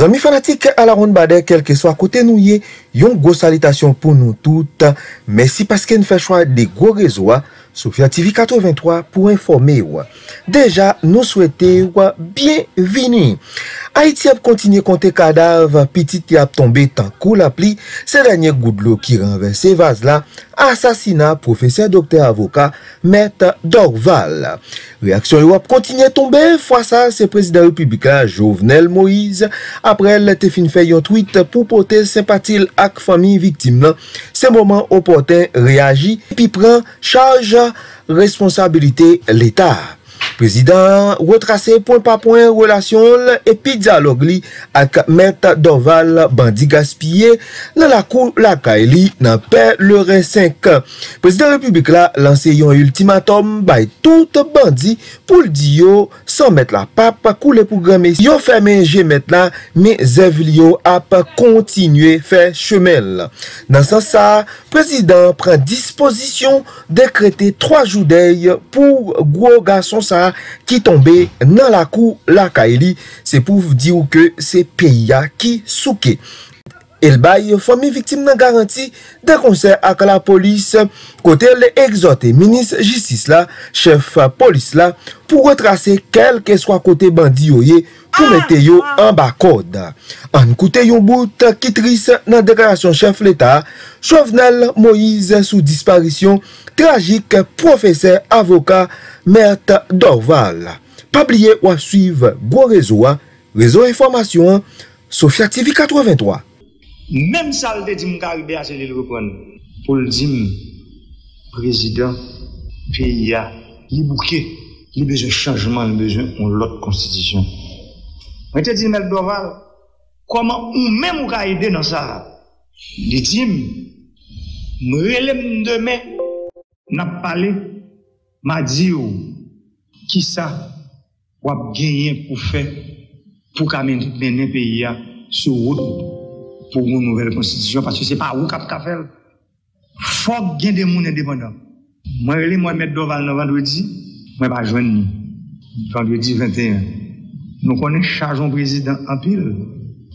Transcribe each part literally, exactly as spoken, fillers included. Amis fanatiques à la ronde Bader, quel que soit côté nous y, yon gros salutation pour nous toutes. Merci parce que nous fait choix des gros réseaux, Sophia T V quatre-vingt-trois pour informer ou. Déjà, nous souhaitons bienvenue. Haïti a continué compter cadavre, petit y a tombé tant coup la pli, c'est dernier goutte d'eau qui renverse vase là, assassinat professeur docteur avocat Maître Dorval. Réaction y a continué tomber, fois ça c'est président république là Jovenel Moïse. Après, elle te fin fait un tweet pour porter sympathie à la famille victime. C'est moment opportun réagit et puis prend charge responsabilité l'État. Président retracé point par point relation et puis dialogue avec Maître Dorval bandit gaspillé dans la cour la Kaili dans paix le R cinq. Président République la lancé un ultimatum by tout bandit pour le dire sans mettre la pape couler pour grand messieurs yo fermé j'ai maintenant mais Zevlio a continuer faire chemin. Dans ce sens, président prend disposition décréter trois jours d'œil pour gros garçon ça qui tombait dans la cour la Kaili, c'est pour dire que c'est pays qui souke. Elle baille famille victime nan garantie de concert avec la police côté l'exhorté ministre justice là chef police là pour retracer quel que soit côté bandit yoye pour mettre yo en bas code. En côté yon bout qui triste dans déclaration chef l'État Jovenel Moïse sous disparition tragique professeur avocat Maître Dorval. Pas oublier ou suivre gros réseau réseau information Sophia T V quatre-vingt-trois. Même ça le dit m'arriver à se le reprendre pour le dire président pays a li bouquet li besoin changement li besoin on l'autre constitution. On te dit Maître Dorval comment on même on aider dans ça. Li dit me relève demain n'a parlé m'a dit qui ça ou a gagné pour faire pour mener pays a sur route pour une nouvelle constitution, parce que ce n'est pas où cap faire. Il faut qu'il y ait des gens indépendants. Moi, je vais mettre Dorval le vendredi, je ne vais pas joindre. Vendredi vingt et un. Nous connaissons le chargeon président en pile,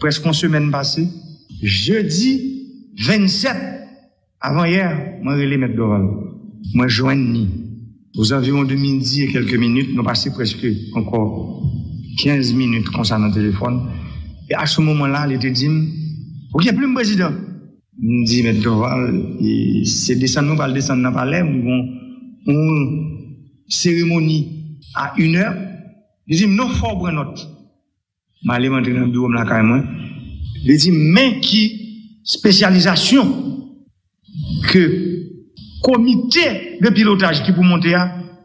presque une semaine passée. Jeudi vingt-sept, avant hier, je vais mettre Dorval. Je vais joindre. Aux environs de midi et quelques minutes, nous passons presque encore quinze minutes concernant le téléphone. Et à ce moment-là, il était dit, ok, plus le président. Je dis, M. Dorval, c'est descendre, on va descendre dans le palais, on une cérémonie à une heure. Je dis, non, il faut prendre note. Je vais rentrer dans le bureau, je dis, mais qui spécialisation que comité de pilotage qui pour monter,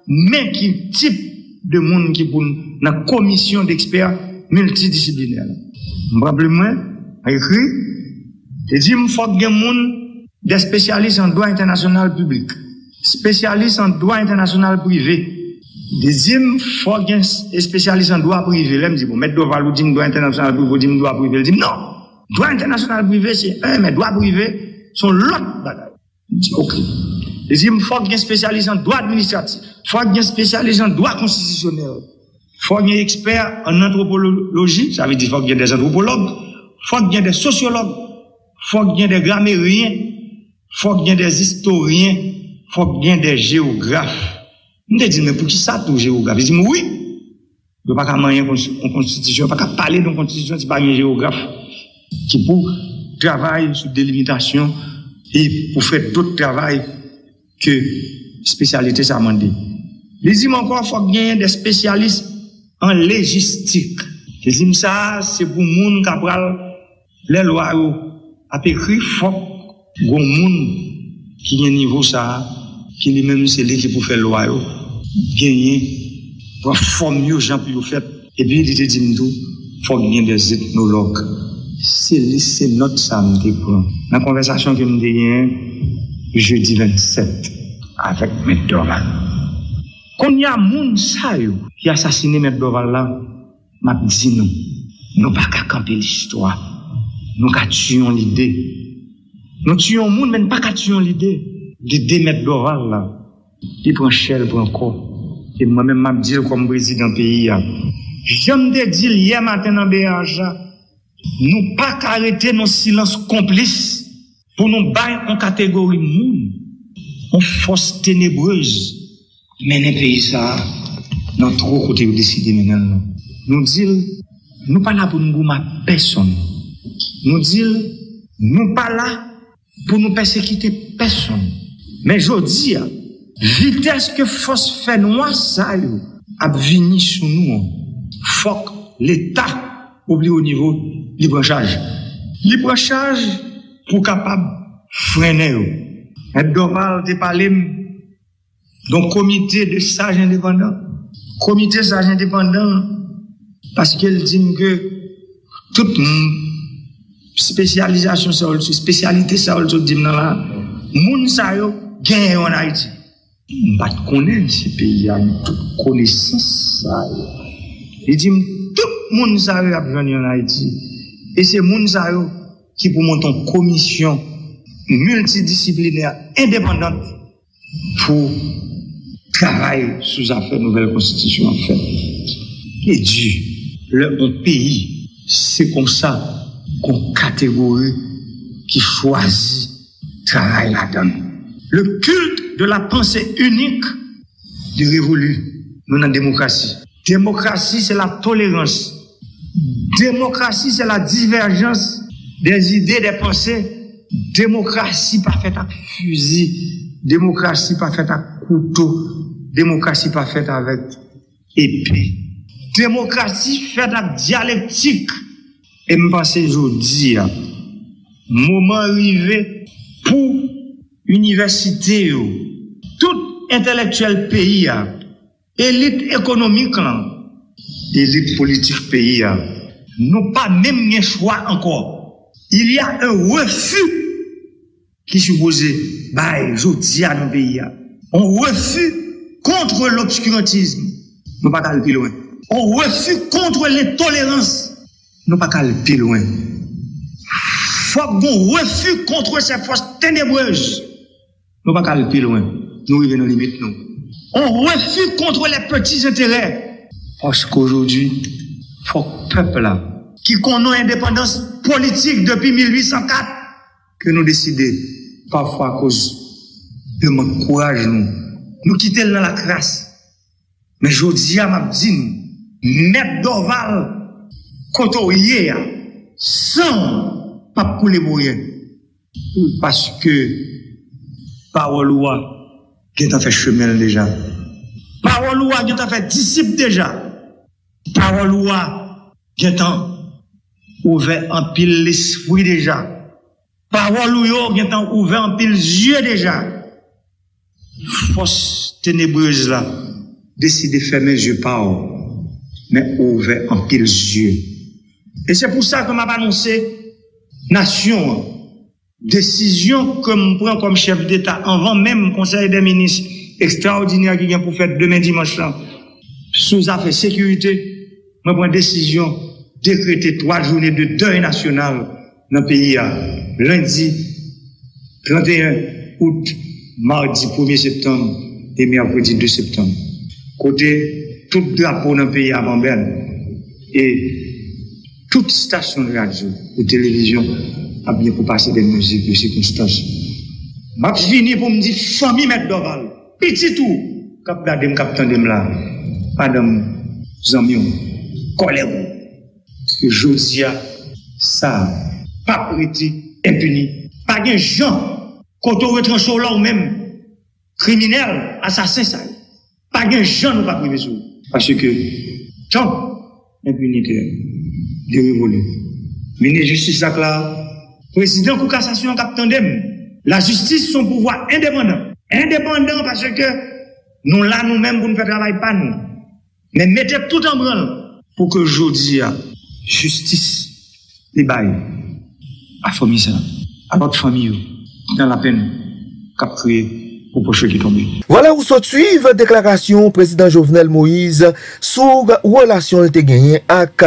mais qui type de monde qui pour la commission d'experts multidisciplinaire. Je vais écrit. Et dit, il faut que des spécialistes en droit international public, spécialistes en droit international privé. Des il faut que des spécialistes en droit privé. Là, je dis, bon, mettre droit privé, droit international privé, dit droit privé. Je dis, non, droit international privé, c'est un, mais droit privé, sont l'autre bagaille. Je dis, ok. Et dit, il faut que des spécialistes en droit administratif, il faut que des spécialistes en droit constitutionnel, il faut que des experts en anthropologie, ça veut dire, il faut que des anthropologues, il faut qu'il y ait des sociologues, il faut qu'il y ait des grammairiens, il faut qu'il y ait des historiens, il faut qu'il y ait des géographes. Je me dis, mais pour qui ça, tout géographe? Je dis, oui. Il n'y a pas qu'à manier une constitution, il n'y a pas qu'à parler d'une constitution, c'est pas un géographe qui pour travailler sur délimitation et pour faire d'autres travail que spécialité ça m'a dit. Je dis, mais encore, il faut qu'il y ait des spécialistes en légistique. Je dis, ça, c'est pour les gens qui apprennent les lois à écrire, il faut que les gens qui ont un niveau ça, qui lui-même c'est lui qui pour faire les lois, gagner, pour former les gens pour faire. Et puis il dit, il faut gagner des ethnologues. C'est notre samedi. Dans la conversation que nous avons jeudi vingt-sept avec M. Dorval. Quand il y a des gens qui ont assassiné M. Dorval là, m'a dit nous, nous pas qu'à camper l'histoire. Nous qu'à tuer l'idée. Nous tuons le monde, mais nous pas qu'à tuer l'idée. L'idée de M. Dorval, là, il prend chèvre pour encore. Et moi-même, m'a dit comme président du pays. Je me dis hier matin dans B H, nous pas arrêter nos silences complices pour nous battre en catégorie monde, en force ténébreuse. Mais les pays, ça, nous trop côté décider maintenant. Nous disons, nous pas là pour nous gommer personne. Nous disons, nous pas là pour nous persécuter personne. Mais je dis, vitesse que force fait noir, ça, a venu sur nous. Faut que l'État oublie au niveau du branchage. Le branchage, pour capable freiner. Et Dorval te parlé, donc comité de sages indépendants. Comité sages indépendants, parce qu'elle dit que toute spécialisation, ça, spécialité, ça, on dit dans la, moun sa yo, gagne en Haïti. On va connaître ce pays, on toute connaissance, ça, il dit, tout le monde a besoin en Haïti. Et c'est le monde qui pour monter une commission multidisciplinaire indépendante pour travailler sous affaire nouvelle constitution. En fait. Et Dieu, le pays, c'est comme ça qu'on catégorie qui choisit travail là-dedans. Le culte de la pensée unique du révolu, nous en démocratie. Démocratie, c'est la tolérance. Démocratie, c'est la divergence des idées, des pensées. Démocratie pas faite à fusil. Démocratie pas faite à couteau. Démocratie pas faite avec épée. Démocratie faite à dialectique. Et me pense aujourd'hui, moment arrivé pour l'université, tout intellectuel pays, élite économique, élite politique pays, n'ont pas même un choix encore. Il y a un refus qui supposé, bah, je dis à nos pays, un refus contre l'obscurantisme, nous pas aller plus loin. Un refus contre l'intolérance, nous pas aller plus loin. Faut qu'on refus contre ces forces ténébreuses, nous pas aller plus loin. Nous arrivons aux limites, nous. On refuse contre les petits intérêts. Parce qu'aujourd'hui, il faut que le peuple, qui connaît l'indépendance politique depuis mille huit cent quatre, que nous décidions, parfois à cause de mon courage, nous, nous quitter dans la crasse. Mais je dis à ma petite, mettre Dorval, côtoyer, sans pas couler pour rien. Parce que, parole loi, qui t'a fait chemin déjà. Parole loi qui t'a fait disciple déjà. Parole loi qui t'a ouvert en pile l'esprit déjà. Parole loi qui t'a ouvert en pile les yeux déjà. Force ténébreuse là, décidez de fermer les yeux par où, mais ouvert en pile les yeux. Et c'est pour ça que m'a annoncé, nation, décision que je prends comme chef d'État avant même conseil des ministres extraordinaire qui vient pour faire demain dimanche là, sous affaire sécurité, je prends décision décréter trois journées de deuil national dans le pays. Lundi trente et un août, mardi premier septembre et mercredi deux septembre. Côté tout drapeau dans le pays à Bambel et toute station de radio ou télévision à bien pour passer des musiques de circonstances. Je finis pour me dire, famille Maître Dorval, petit tout, cap gardez me cap tendez me là, madame, zamion, colère. Que Josia, ça, pas prêté, impuni, pas de gens, quand on retranche là ou même, criminel, assassin, ça, pas de gens nous pas privé sur. Parce que, tant, impunité, de révolu. Ministre justice là, là, président pour cassation captandem. La justice, son pouvoir indépendant. Indépendant parce que nous là nous-mêmes pour ne faire travail pas nous. Mais mettez tout en branle pour que je dis justice les bails à famille ça, à notre famille dans la peine qu'a créé. Voilà où se suivent déclaration président Jovenel Moïse sur relation était gagnée avec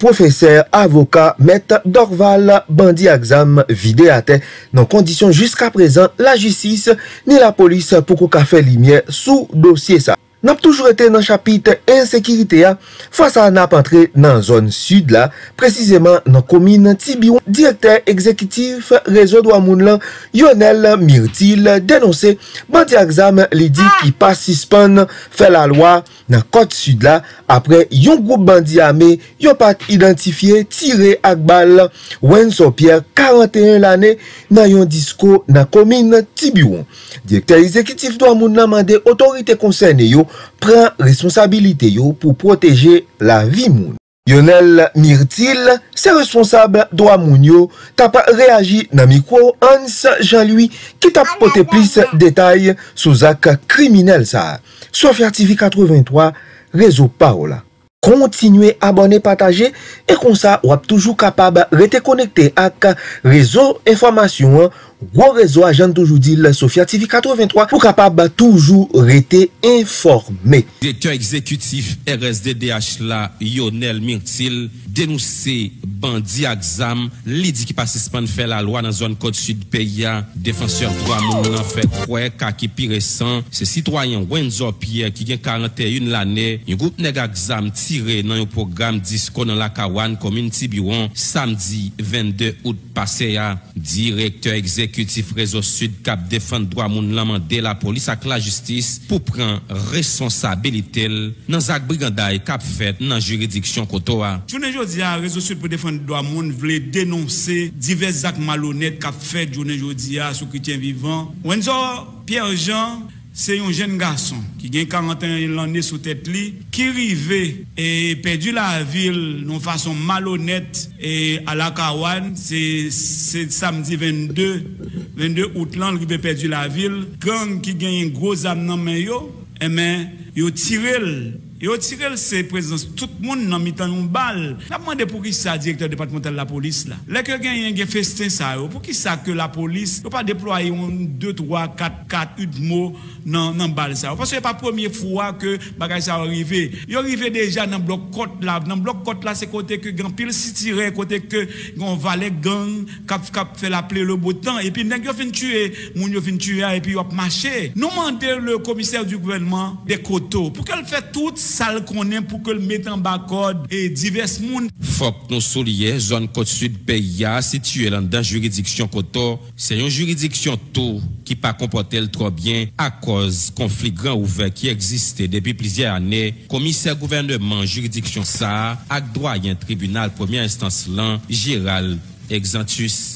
professeur, avocat, maître Dorval, bandit à examen, vidé à terre. Dans condition jusqu'à présent, la justice ni la police pour qu'on fait lumière sous dossier ça. Nous avons toujours été dans le chapitre insécurité face à nous entré dans la zone sud, là, précisément dans la commune Tibiron. Directeur exécutif réseau Douamoun, Yonel Mirtil, dénoncé bandi examen li dit qui pas suspend fait la loi dans côte sud là après yon groupe bandi armé yon pas identifié tiré ak balle Windsor Pierre quarante et un l'année dans yon disco dans commune Tibiron. Directeur exécutif Douamoun demandé autorité concernée yo prend responsabilité yo pour protéger la vie moun. Yonel Mirtil, c'est responsable de Mounio, t'a pas réagi dans micro Hans Jean-Louis qui t'a porté plus détails sous acte criminel ça. Sophia T V quatre-vingt-trois, réseau Parola. Continuez à abonner, partager et comme ça, vous êtes toujours capable de rester connecté avec réseau information. Gros réseau agent toujours dit Sophia T V quatre-vingt-trois pour capable toujours rester informé. Directeur exécutif R S D D H là Yonel Mirtil dénoncé bandi exam li dit qui pas suspend faire la loi dans zone côte sud pays défenseur droit moun en fait quoi ka qui pire récent c'est citoyen Windsor Pierre qui gagne quarante et un l'année un groupe nèg exam tiré dans un programme disco dans la Kawan commune Tibiron samedi vingt-deux août passé à directeur exécutif exécutif réseau sud cap défendre droit moun l'amandé la police ak la justice pour prendre responsabilité dans zak brigandaille cap fait dans juridiction kotoa. Journée jodi a réseau sud pour défendre droit moun veut dénoncer divers actes malhonnêtes cap fait journée jodi a sous chrétien vivant. Windsor Pierre Jean c'est un jeune garçon qui gagne quarante et un ans sous tête li qui rivé et perdu la ville de façon malhonnête et à la Kawan c'est samedi vingt-deux août l'an qui perdu la ville gang qui gagne un gros âme dans main yo et mais yo tirel yo tirel c'est présence tout le monde dans mitan une balle la demande pour qui ça directeur départemental de la police là les que gagne un festin ça pour qui ça que la police peut pas déployer deux trois quatre quatre udmo non non balle ça parce que c'est pas première fois que bagage ça arrivé yo arrivé déjà dans bloc côte là dans bloc côte là c'est côté que grand pile si tiré côté que on valet gang cap cap fait l'appeler le beau temps et puis nèg yo fin tuer moun yo fin tuer et puis yo marcher nous demander le commissaire du gouvernement des coteaux pour qu'elle fait tout ça qu'on aime pour que le mette en bas code et divers monde faut que nous soulier zone côte sud pays situé dans la juridiction coteaux c'est une juridiction tout qui pas comporter trop bien à cause conflit grand ouvert qui existait depuis plusieurs années. Commissaire gouvernement juridiction ça ak doyen tribunal première instance là Gérald Exantus